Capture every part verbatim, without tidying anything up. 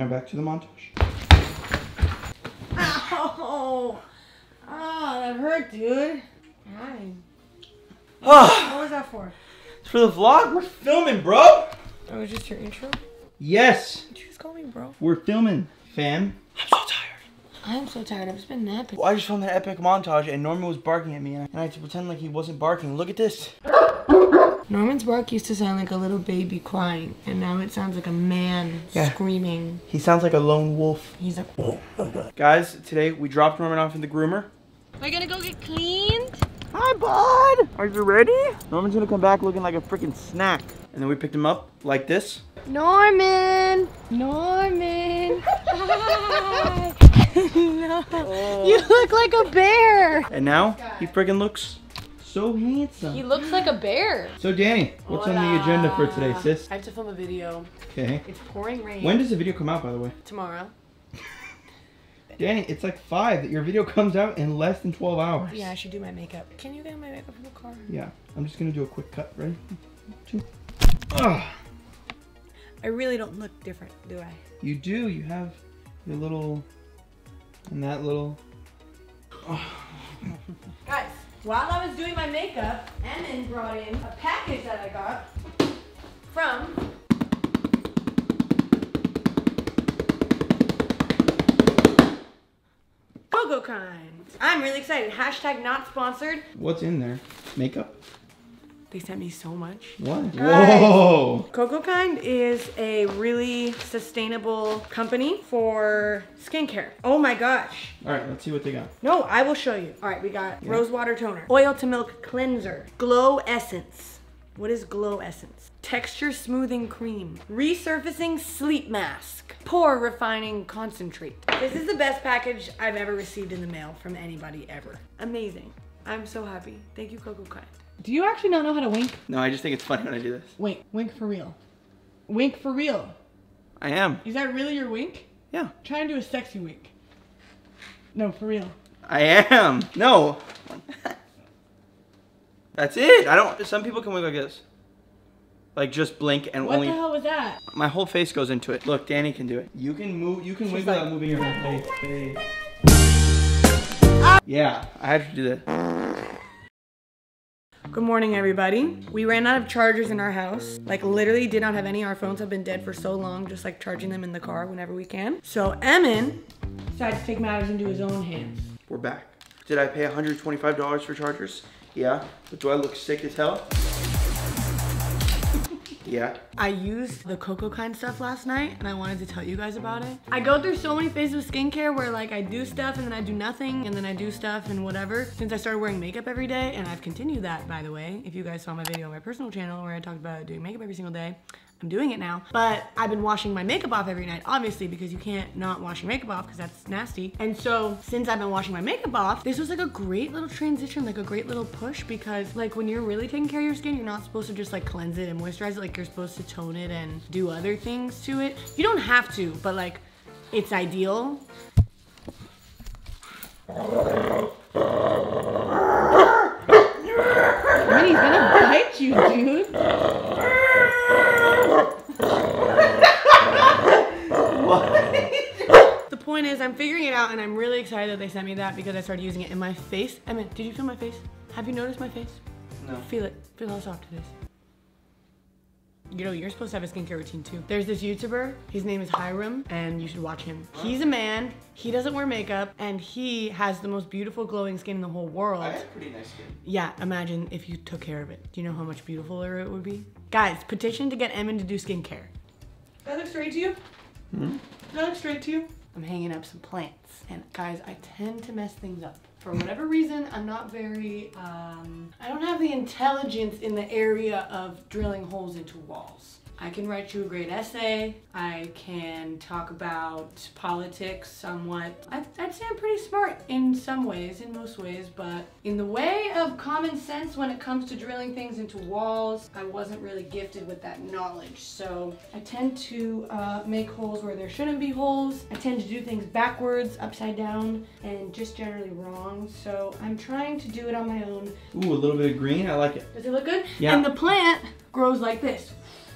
Now back to the montage. Ow! Oh, that hurt, dude. Nine. Oh. What was that for? It's for the vlog. We're filming, bro. That was just your intro? Yes. Did you just call me bro? We're filming, fam. I'm so tired. I'm so tired. I've just been napping. Well, I just filmed an epic montage and Norman was barking at me and I had to pretend like he wasn't barking. Look at this. Norman's bark used to sound like a little baby crying, and now it sounds like a man yeah. screaming. He sounds like a lone wolf. He's like, oh, oh. Guys, today we dropped Norman off in the groomer. We're gonna go get cleaned. Hi, bud. Are you ready? Norman's gonna come back looking like a freaking snack. And then we picked him up like this. Norman! Norman! Hi! No. Oh. You look like a bear! And now, he freaking looks so handsome. He looks like a bear. So Danny, what's Hola. on the agenda for today, sis? I have to film a video. Okay. It's pouring rain. When does the video come out, by the way? Tomorrow. Danny, it's like five that your video comes out in less than twelve hours. Yeah, I should do my makeup. Can you get my makeup from the car? Yeah. I'm just gonna do a quick cut, right? Two. Ugh. I really don't look different, do I? You do. You have your little and that little. Oh. Guys. While I was doing my makeup, Emin brought in a package that I got from CocoKind. I'm really excited. Hashtag not sponsored. What's in there? Makeup? They sent me so much. What? Whoa! CocoKind is a really sustainable company for skincare. Oh my gosh. All right, let's see what they got. No, I will show you. All right, we got yeah. rose water toner, oil to milk cleanser, glow essence. What is glow essence? Texture smoothing cream, resurfacing sleep mask, pore refining concentrate. This is the best package I've ever received in the mail from anybody ever. Amazing. I'm so happy. Thank you, CocoKind. Do you actually not know how to wink? No, I just think it's funny when I do this. Wink. Wink for real. Wink for real. I am. Is that really your wink? Yeah. Try and do a sexy wink. No, for real. I am. No. That's it. I don't. Some people can wink like this. Like just blink and what only. What the hell was that? My whole face goes into it. Look, Danny can do it. You can move. You can She's wink like, without moving your face. Hey. Yeah, I have to do that. Good morning, everybody. We ran out of chargers in our house. Like literally did not have any. Our phones have been dead for so long, just like charging them in the car whenever we can. So Emin decided to take matters into his own hands. We're back. Did I pay one hundred twenty-five dollars for chargers? Yeah, but do I look sick as hell? Yeah. I used the CocoKind stuff last night and I wanted to tell you guys about it. I go through so many phases of skincare where like I do stuff and then I do nothing and then I do stuff and whatever. Since I started wearing makeup every day, and I've continued that, by the way, if you guys saw my video on my personal channel where I talked about doing makeup every single day, I'm doing it now. But I've been washing my makeup off every night, obviously, because you can't not wash your makeup off because that's nasty. And so since I've been washing my makeup off, this was like a great little transition, like a great little push, because like when you're really taking care of your skin, you're not supposed to just like cleanse it and moisturize it. Like you're supposed to tone it and do other things to it. You don't have to, but like it's ideal. Man, he's gonna bite you, dude. Point is, I'm figuring it out and I'm really excited that they sent me that because I started using it in my face. Emin, did you feel my face? Have you noticed my face? No. Feel it. Feel how soft it is. You know, you're supposed to have a skincare routine too. There's this YouTuber, his name is Hiram, and you should watch him. He's a man, he doesn't wear makeup, and he has the most beautiful glowing skin in the whole world. I have pretty nice skin. Yeah, imagine if you took care of it. Do you know how much beautifuler it would be? Guys, petition to get Emin to do skincare. That looks straight to you? Hmm? That looks straight to you? I'm hanging up some plants. And guys, I tend to mess things up. For whatever reason, I'm not very, um, I don't have the intelligence in the area of drilling holes into walls. I can write you a great essay. I can talk about politics somewhat. I'd, I'd say I'm pretty smart in some ways, in most ways, but in the way of common sense when it comes to drilling things into walls, I wasn't really gifted with that knowledge. So I tend to uh, make holes where there shouldn't be holes. I tend to do things backwards, upside down, and just generally wrong. So I'm trying to do it on my own. Ooh, a little bit of green, I like it. Does it look good? Yeah. And the plant grows like this.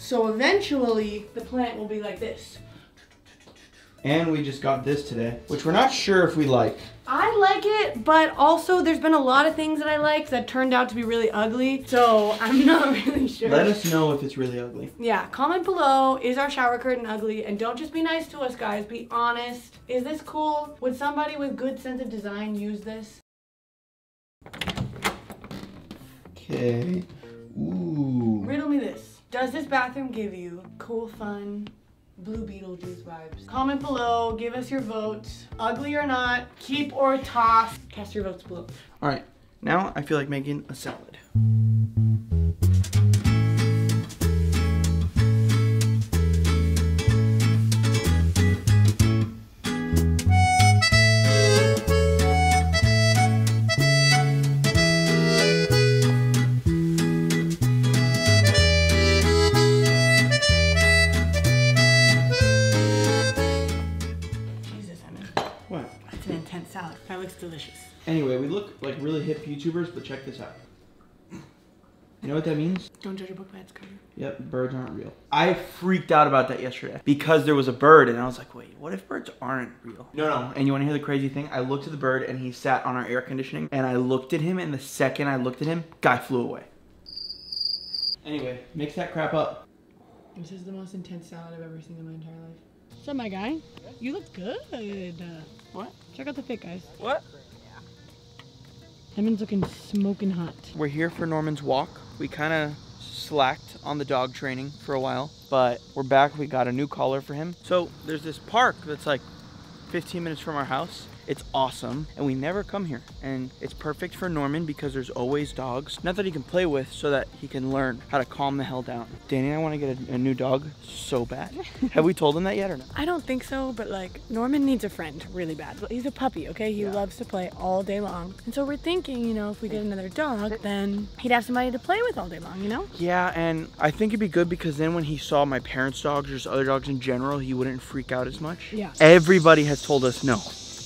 So eventually the plant will be like this. And we just got this today, which we're not sure if we like. I like it, but also there's been a lot of things that I like that turned out to be really ugly. So I'm not really sure. Let us know if it's really ugly. Yeah, comment below, is our shower curtain ugly? And don't just be nice to us, guys. Be honest. Is this cool? Would somebody with good sense of design use this? Okay. Ooh. Riddle me this. Does this bathroom give you cool, fun, Blue Beetlejuice vibes? Comment below, give us your votes. Ugly or not, keep or toss. Cast your votes below. All right, now I feel like making a salad. That looks delicious. Anyway, we look like really hip YouTubers, but check this out. You know what that means? Don't judge a book by its cover. Yep, birds aren't real. I freaked out about that yesterday because there was a bird and I was like, wait, what if birds aren't real? No, no. And you want to hear the crazy thing? I looked at the bird and he sat on our air conditioning and I looked at him and the second I looked at him, guy flew away. Anyway, mix that crap up. This is the most intense salad I've ever seen in my entire life. What's up, my guy? You look good. What? Check out the fit, guys. What? Yeah. Norman's looking smoking hot. We're here for Norman's walk. We kind of slacked on the dog training for a while, but we're back. We got a new collar for him. So there's this park that's like fifteen minutes from our house. It's awesome, and we never come here. And it's perfect for Norman because there's always dogs. Not that he can play with, so that he can learn how to calm the hell down. Danny and I want to get a, a new dog so bad. Have we told him that yet or not? I don't think so, but like Norman needs a friend really bad. He's a puppy, okay? He yeah. loves to play all day long. And so we're thinking, you know, if we get another dog, then he'd have somebody to play with all day long, you know? Yeah, and I think it'd be good because then when he saw my parents' dogs or just other dogs in general, he wouldn't freak out as much. Yeah. Everybody has told us no.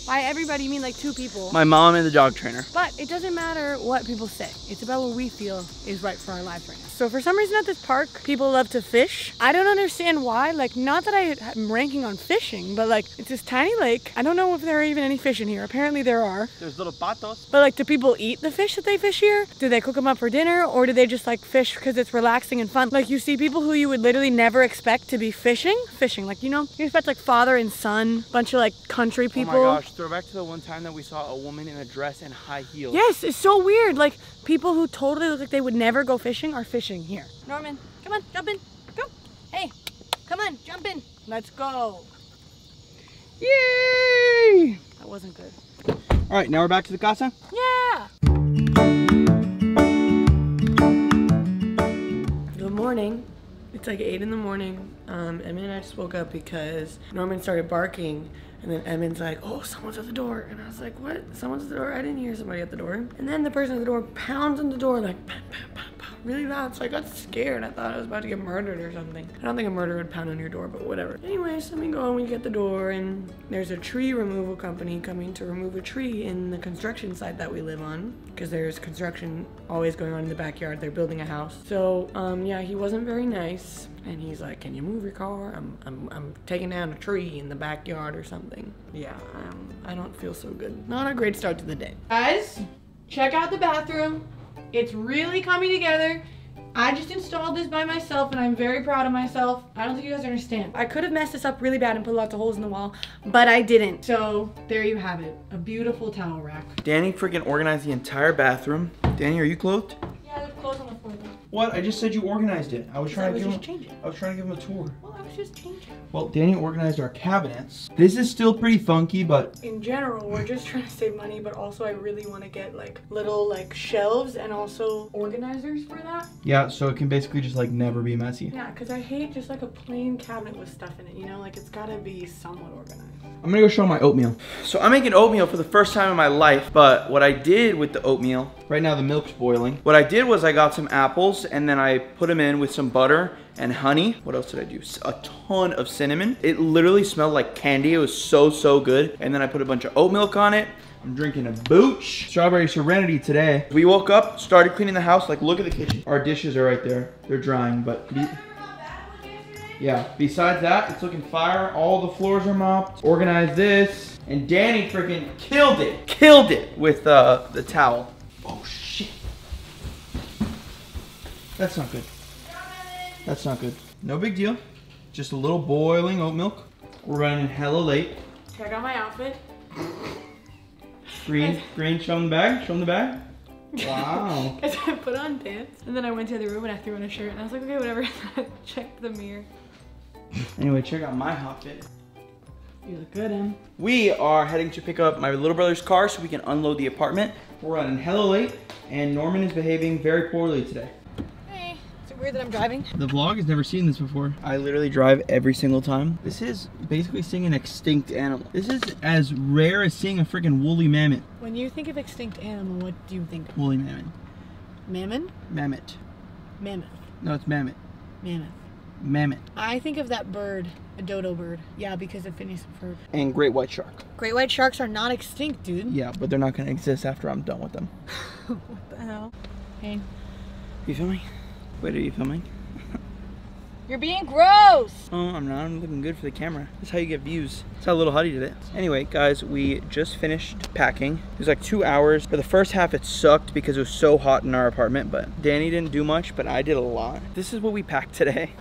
By everybody, you mean like two people. My mom and the dog trainer. But it doesn't matter what people say. It's about what we feel is right for our lives right now. So for some reason at this park, people love to fish. I don't understand why. Like, not that I am ranking on fishing, but like, it's this tiny lake. I don't know if there are even any fish in here. Apparently there are. There's little patos. But like, do people eat the fish that they fish here? Do they cook them up for dinner? Or do they just like fish because it's relaxing and fun? Like, you see people who you would literally never expect to be fishing. Fishing, like, you know, you expect like father and son, bunch of like country people. Oh my gosh. Throw back to the one time that we saw a woman in a dress and high heels. Yes, it's so weird. Like, people who totally look like they would never go fishing are fishing here. Norman, come on, jump in. Go. Hey, come on, jump in. Let's go. Yay! That wasn't good. All right, now we're back to the casa? Yeah! Good morning. It's like eight in the morning. Um, Emin and I just woke up because Norman started barking. And then Emin's like, oh, someone's at the door. And I was like, what? Someone's at the door? I didn't hear somebody at the door. And then the person at the door pounds on the door like, pow, pow, pow, pow, really loud. So I got scared. I thought I was about to get murdered or something. I don't think a murderer would pound on your door, but whatever. Anyway, so we go and we get the door and there's a tree removal company coming to remove a tree in the construction site that we live on. Because there's construction always going on in the backyard. They're building a house. So um, yeah, he wasn't very nice. And he's like, can you move your car? I'm, I'm, I'm taking down a tree in the backyard or something. Yeah, um, I don't feel so good. Not a great start to the day. Guys, check out the bathroom. It's really coming together. I just installed this by myself and I'm very proud of myself. I don't think you guys understand. I could have messed this up really bad and put lots of holes in the wall, but I didn't. So there you have it, a beautiful towel rack. Danny freaking organized the entire bathroom. Danny, are you clothed? Yeah, there's clothes on the floor though. What? I just said you organized it. I was trying I was to give just him. Changing. I was trying to give him a tour. Well, I was just changing. Well, Danny organized our cabinets. This is still pretty funky, but in general, we're just trying to save money. But also, I really want to get like little like shelves and also organizers for that. Yeah, so it can basically just like never be messy. Yeah, because I hate just like a plain cabinet with stuff in it. You know, like it's gotta be somewhat organized. I'm gonna go show my oatmeal. So I'm making oatmeal for the first time in my life. But what I did with the oatmeal, right now the milk's boiling. What I did was I got some apples. And then I put them in with some butter and honey. What else did I do? A ton of cinnamon. It literally smelled like candy. It was so, so good. And then I put a bunch of oat milk on it. I'm drinking a booch. Strawberry Serenity today. We woke up, started cleaning the house. Like, look at the kitchen. Our dishes are right there. They're drying, but... yeah, besides that, it's looking fire. All the floors are mopped. Organize this. And Danny freaking killed it. Killed it with uh, the towel. Oh, shit. That's not good. That's not good. No big deal. Just a little boiling oat milk. We're running hella late. Check out my outfit. Green, green, show them the bag, show them the bag. Wow. Because I put on pants, and then I went to the room and I threw on a shirt, and I was like, okay, whatever. Check the mirror. Anyway, check out my outfit. You look good, Em. We are heading to pick up my little brother's car so we can unload the apartment. We're running hella late, and Norman is behaving very poorly today. Hey, is it weird that I'm driving? The vlog has never seen this before. I literally drive every single time. This is basically seeing an extinct animal. This is as rare as seeing a freaking woolly mammoth. When you think of extinct animal, what do you think of? Woolly mammoth. Mammon? Mammoth. Mammoth. No, it's mammoth. Mammoth. Mammoth. I think of that bird, a dodo bird. Yeah, because of Phineas and Ferb. And great white shark. Great white sharks are not extinct, dude. Yeah, but they're not gonna exist after I'm done with them. What the hell? Hey. You filming? Wait, are you filming? You're being gross! Oh, I'm not. I'm looking good for the camera. That's how you get views. That's how Little Huddy did it. Anyway, guys, we just finished packing. It was like two hours. For the first half, it sucked because it was so hot in our apartment, but Danny didn't do much, but I did a lot. This is what we packed today.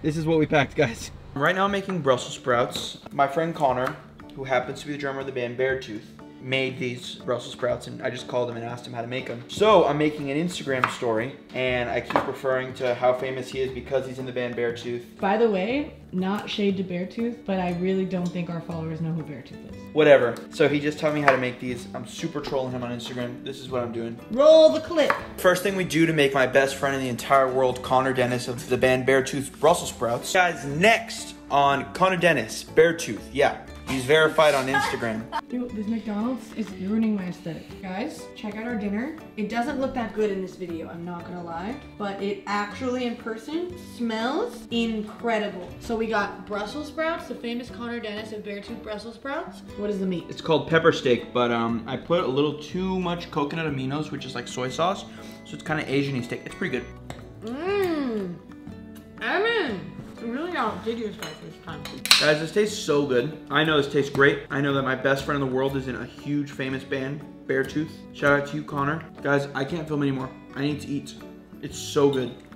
This is what we packed, guys. Right now I'm making Brussels sprouts. My friend Connor, who happens to be the drummer of the band Beartooth, made these Brussels sprouts, and I just called him and asked him how to make them. So I'm making an Instagram story, and I keep referring to how famous he is because he's in the band Beartooth. By the way, not shade to Beartooth, but I really don't think our followers know who Beartooth is. Whatever. So he just taught me how to make these. I'm super trolling him on Instagram. This is what I'm doing. Roll the clip. First thing we do to make my best friend in the entire world, Connor Dennis of the band Beartooth, Brussels sprouts. Guys, next on Connor Dennis, Beartooth. Yeah. He's verified on Instagram. Dude, this McDonald's is ruining my aesthetic. Guys, check out our dinner. It doesn't look that good in this video, I'm not gonna lie, but it actually in person smells incredible. So we got Brussels sprouts, the famous Connor Dennis of Beartooth Brussels sprouts. What is the meat? It's called pepper steak, but um, I put a little too much coconut aminos, which is like soy sauce, so it's kind of Asian-y steak. It's pretty good. Mmm, I mean. You really outdid yourself this time. Guys, this tastes so good. I know this tastes great. I know that my best friend in the world is in a huge famous band, Beartooth. Shout out to you, Connor. Guys, I can't film anymore. I need to eat. It's so good.